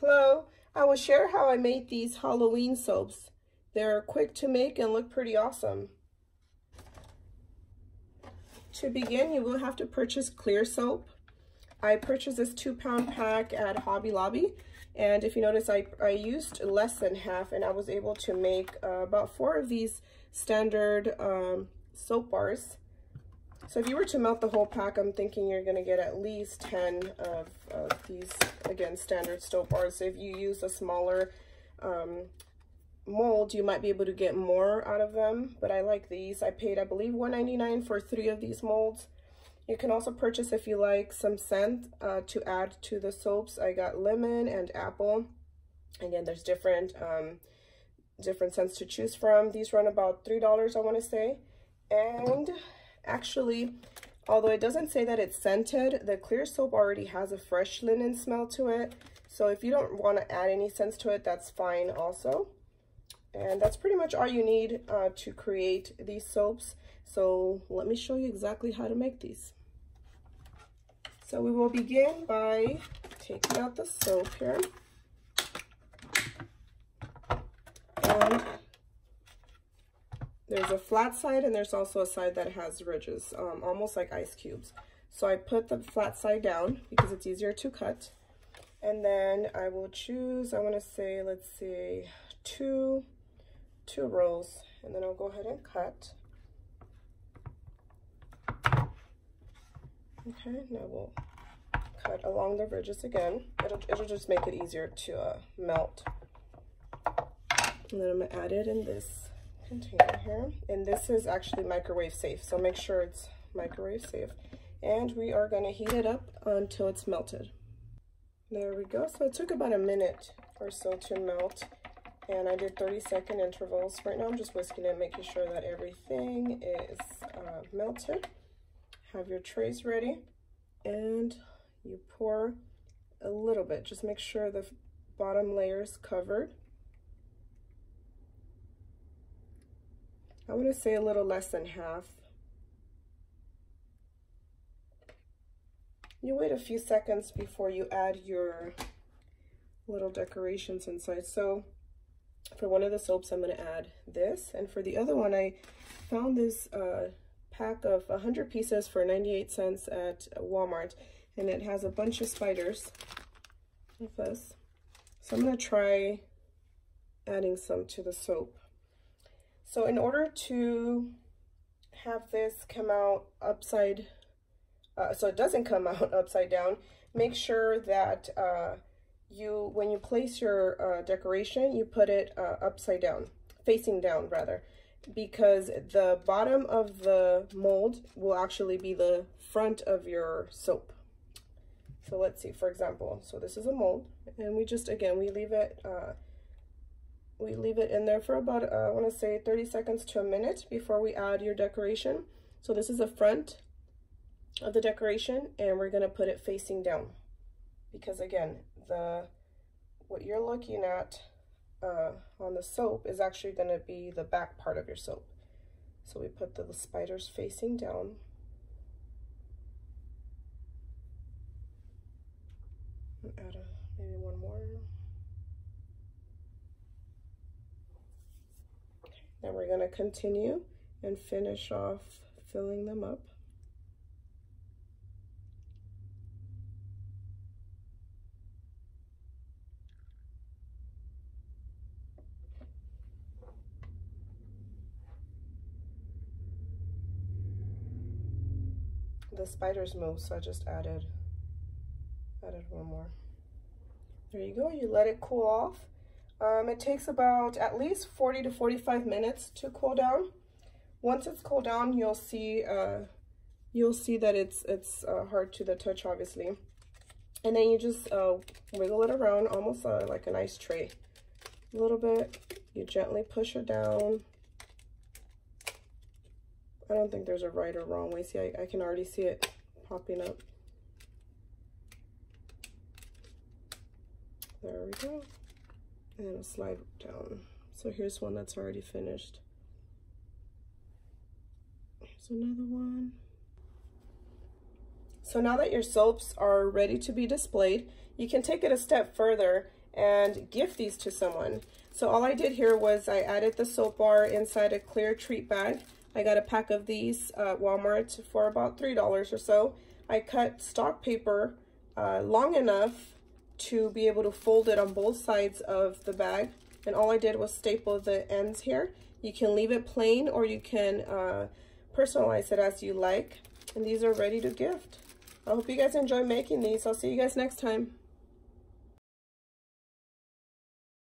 Hello, I will share how I made these Halloween soaps. They're quick to make and look pretty awesome. To begin, you will have to purchase clear soap. I purchased this 2-pound pack at Hobby Lobby, and if you notice, I used less than half, and I was able to make about 4 of these standard soap bars. So if you were to melt the whole pack, I'm thinking you're going to get at least 10 of these, again, standard soap bars. If you use a smaller mold, you might be able to get more out of them, but I like these. I paid, I believe, $1.99 for 3 of these molds. You can also purchase, if you like, some scent to add to the soaps. I got lemon and apple. Again, there's different scents to choose from. These run about $3, I want to say. And actually, although it doesn't say that it's scented, the clear soap already has a fresh linen smell to it. So if you don't want to add any scents to it, that's fine also. And that's pretty much all you need to create these soaps. So let me show you exactly how to make these. So we will begin by taking out the soap here. And there's a flat side, and there's also a side that has ridges, almost like ice cubes. So I put the flat side down because it's easier to cut. And then I will choose, I want to say, let's see, two rows, and then I'll go ahead and cut. Okay, now we'll cut along the ridges again. It'll just make it easier to melt. And then I'm going to add it in this container here. And this is actually microwave safe, so make sure it's microwave safe. And we are going to heat it up until it's melted. There we go. So it took about a minute or so to melt. And I did 30-second intervals. Right now I'm just whisking it, making sure that everything is melted. Have your trays ready, and you pour a little bit. Just make sure the bottom layer is covered. I want to say a little less than half. You wait a few seconds before you add your little decorations inside. So for one of the soaps, I'm going to add this, and for the other one, I found this pack of 100 pieces for 98¢ at Walmart, and it has a bunch of spiders like this. So I'm going to try adding some to the soap. So in order to have this come out upside, so it doesn't come out upside down, make sure that you, when you place your decoration, you put it upside down, facing down rather, because the bottom of the mold will actually be the front of your soap. So let's see, for example, so this is a mold, and we just, again, we leave it in there for about, I want to say 30 seconds to a minute before we add your decoration. So this is the front of the decoration, and we're going to put it facing down, because again, what you're looking at on the soap is actually going to be the back part of your soap. So we put the spiders facing down. And add maybe one more. Okay. Now we're going to continue and finish off filling them up. The spiders move, so I just added one more. There you go. You let it cool off. It takes about at least 40 to 45 minutes to cool down. Once it's cooled down, you'll see that it's hard to the touch, obviously. And then you just wiggle it around, almost like an ice tray. A little bit. You gently push it down. I don't think there's a right or wrong way. See, I can already see it popping up. There we go. And it'll slide down. So here's one that's already finished. Here's another one. So now that your soaps are ready to be displayed, you can take it a step further and gift these to someone. So all I did here was I added the soap bar inside a clear treat bag. I got a pack of these at Walmart for about $3 or so. I cut stock paper long enough to be able to fold it on both sides of the bag, and all I did was staple the ends here. You can leave it plain or you can personalize it as you like, and these are ready to gift. I hope you guys enjoy making these. I'll see you guys next time.